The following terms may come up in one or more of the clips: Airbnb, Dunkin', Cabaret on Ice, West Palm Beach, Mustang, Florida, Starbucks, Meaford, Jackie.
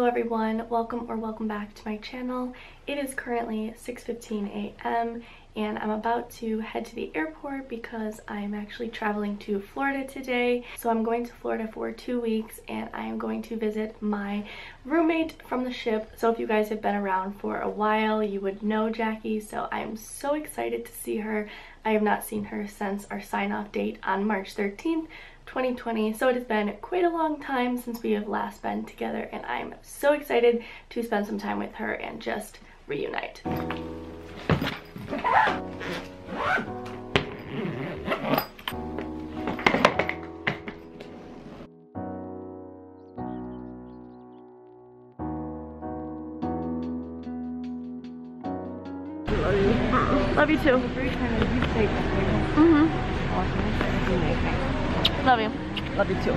Hello everyone, welcome back to my channel. It is currently 6:15 a.m. and I'm about to head to the airport because I'm actually traveling to Florida today. So I'm going to Florida for 2 weeks and I am going to visit my roommate from the ship. So if you guys have been around for a while, you would know Jackie. So I'm so excited to see her. I have not seen her since our sign-off date on March 13th. 2020, so it has been quite a long time since we have last been together, and I'm so excited to spend some time with her and just reunite. Love you too. Mm-hmm. Love you. Love you too.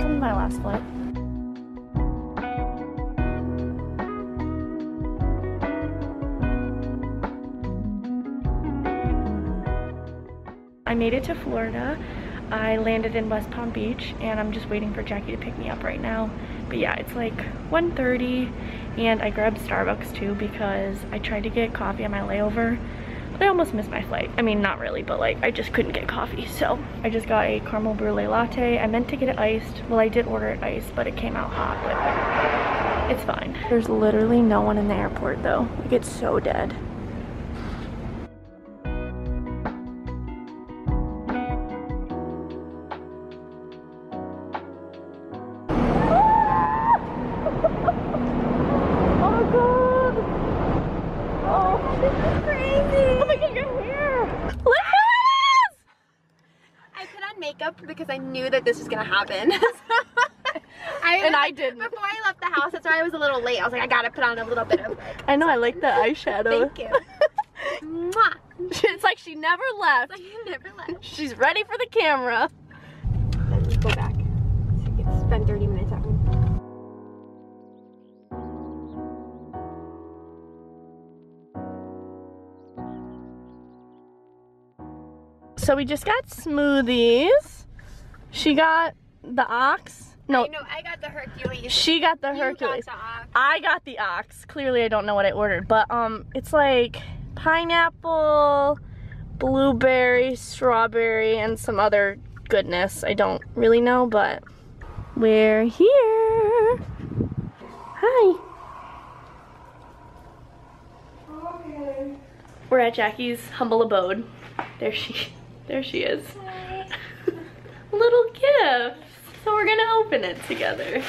From my last flight. I made it to Florida. I landed in West Palm Beach and I'm just waiting for Jackie to pick me up right now. But yeah, it's like 1:30 and I grabbed Starbucks too because I tried to get coffee on my layover. I almost missed my flight. I mean, not really, but like I just couldn't get coffee, so I just got a caramel brulee latte. I meant to get it iced. Well, I did order it iced, but it came out hot, but it's fine. There's literally no one in the airport though. Like, it's so dead. Because I knew that this was gonna happen. I did. Before I left the house, that's why I was a little late. I was like, I gotta put on a little bit of. I know. I like the eyeshadow. Thank you. Mwah. It's like she never left. It's like you never left. She's ready for the camera. Then we go back. Spend 30 minutes out. So we just got smoothies. She got the ox. No, I got the Hercules. She got the Hercules. Got the ox. I got the ox. Clearly I don't know what I ordered, but it's like pineapple, blueberry, strawberry, and some other goodness. I don't really know, but we're here. Hi. Okay. We're at Jackie's humble abode. There she is. Little gifts. So we're gonna open it together.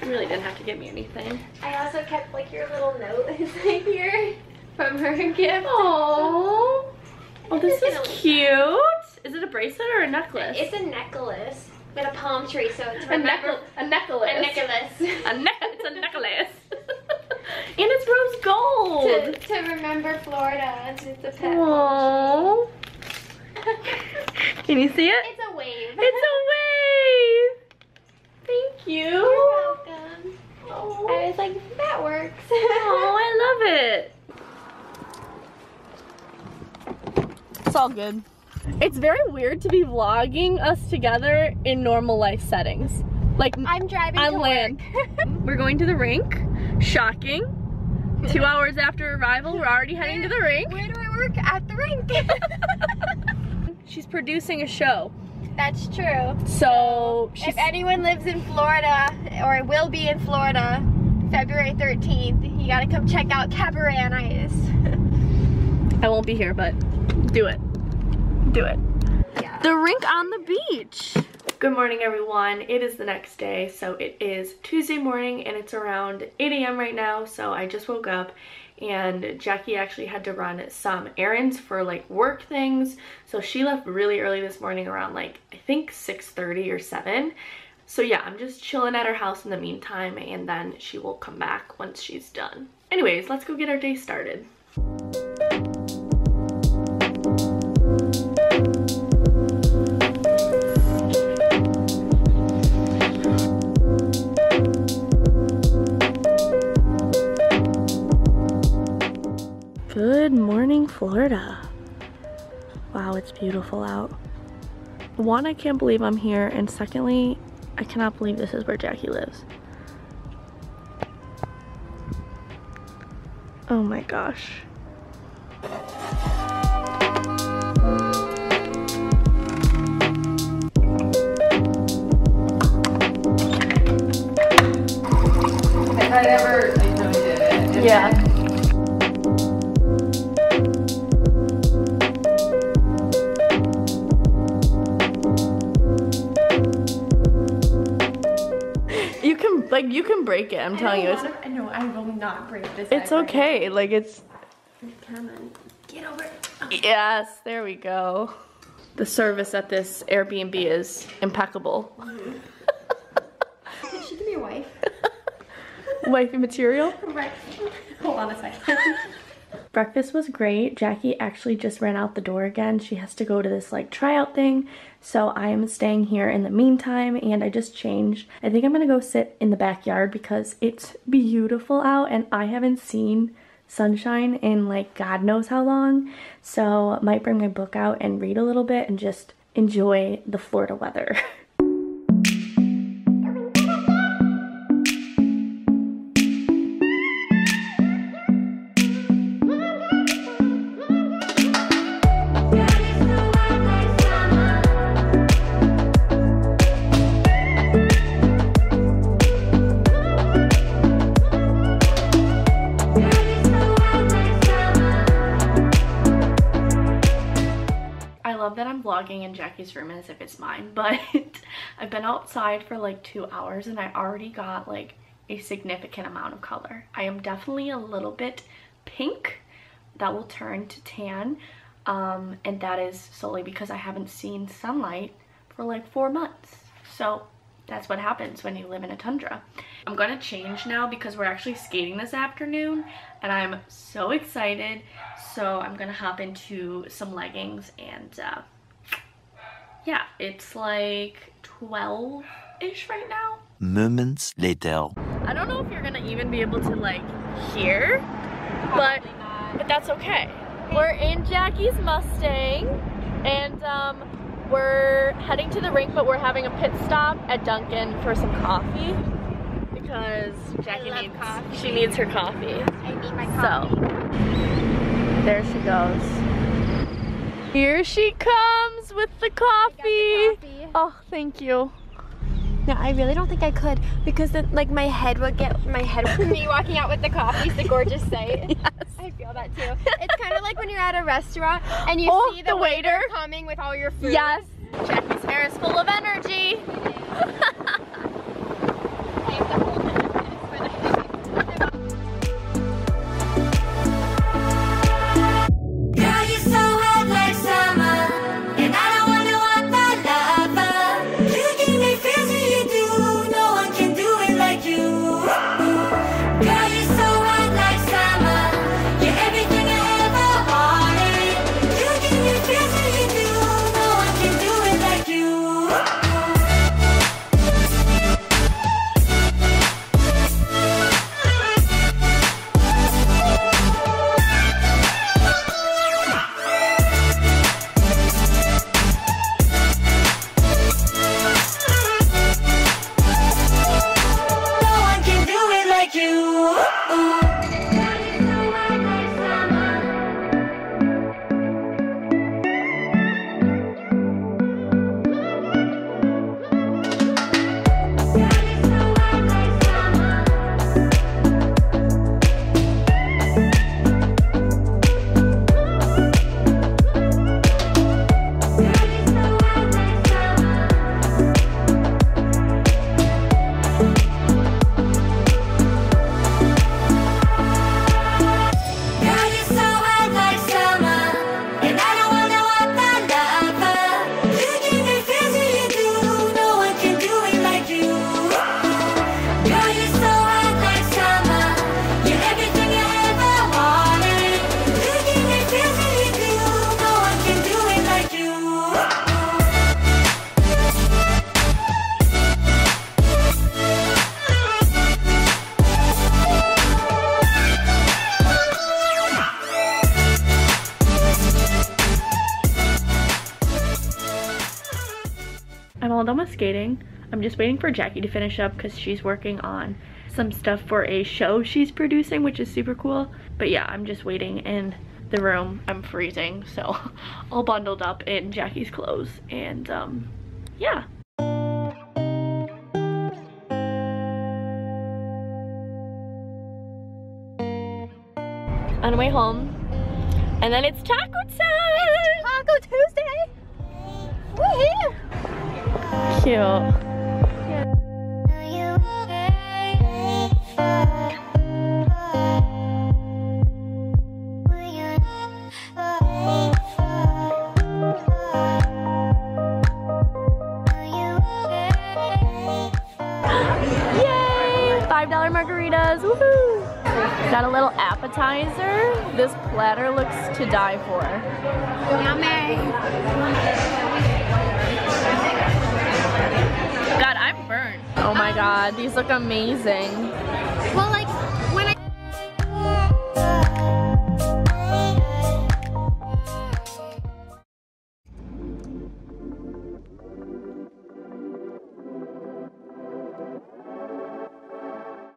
You really didn't have to get me anything. I also kept like your little note inside here from her gift. Oh, this is cute. Is it a bracelet or a necklace? It's a necklace with a palm tree, so it's a necklace. A necklace. It's a necklace. And it's rose gold. To remember Florida. It's a pet. Aww. Can you see it? It's a wave. It's a wave. Thank you. You're welcome. Oh. I was like, that works. Oh, I love it. It's all good. It's very weird to be vlogging us together in normal life settings. Like, I'm driving on land. We're going to the rink. Shocking. 2 hours after arrival, we're already heading to the rink. Where do I work? At the rink. She's producing a show. That's true. So if anyone lives in Florida or will be in Florida February 13th, you gotta come check out Cabaret on Ice. I won't be here, but do it. Do it. Yeah. The rink on the beach. Good morning, everyone. It is the next day, so it is Tuesday morning, and it's around 8 a.m. right now, so I just woke up. And Jackie actually had to run some errands for like work things, so she left really early this morning around like I think 6:30 or 7. So yeah, I'm just chilling at her house in the meantime, and then she will come back once she's done. Anyways, let's go get our day started. Good morning, Florida. Wow, it's beautiful out. One, I can't believe I'm here, and secondly, I cannot believe this is where Jackie lives. Oh my gosh. If I ever, I know, did it. Yeah. Like, you can break it, I'm telling you. No, I will not break this. It's okay, like it's... Come on, get over it. Okay. Yes, there we go. The service at this Airbnb is impeccable. Mm-hmm. Did she give me a wife? Wifey material? Right. Hold on a second. Breakfast was great. Jackie actually just ran out the door again. She has to go to this like tryout thing, so I am staying here in the meantime, and I just changed. I think I'm gonna go sit in the backyard because it's beautiful out, and I haven't seen sunshine in like God knows how long, so I might bring my book out and read a little bit and just enjoy the Florida weather. In Jackie's room as if it's mine, but I've been outside for like 2 hours and I already got like a significant amount of color. I am definitely a little bit pink. That will turn to tan, and that is solely because I haven't seen sunlight for like 4 months. So that's what happens when you live in a tundra. I'm gonna change now because we're actually skating this afternoon and I'm so excited. So I'm gonna hop into some leggings and yeah, it's like 12-ish right now. Moments later. I don't know if you're gonna even be able to like hear, but that's okay. We're in Jackie's Mustang, and we're heading to the rink, but we're having a pit stop at Dunkin' for some coffee because Jackie needs coffee. She needs her coffee. I need my coffee. So there she goes. Here she comes with the coffee. Oh, thank you. No, I really don't think I could because then, like, my head would me walking out with the coffee is a gorgeous sight. Yes. I feel that too. It's kind of like when you're at a restaurant and you see the waiter coming with all your food. Yes. Jackie's hair is full of energy. all done with skating. I'm just waiting for Jackie to finish up because she's working on some stuff for a show she's producing, which is super cool. But yeah, I'm just waiting in the room. I'm freezing, so all bundled up in Jackie's clothes. And yeah. On the way home, and then it's taco time! It's Taco Tuesday! We're here! Cute. Yay! $5 margaritas! Woohoo! Got a little appetizer. This platter looks to die for. Yummy. God, I'm burnt. Oh my god, these look amazing. Well, like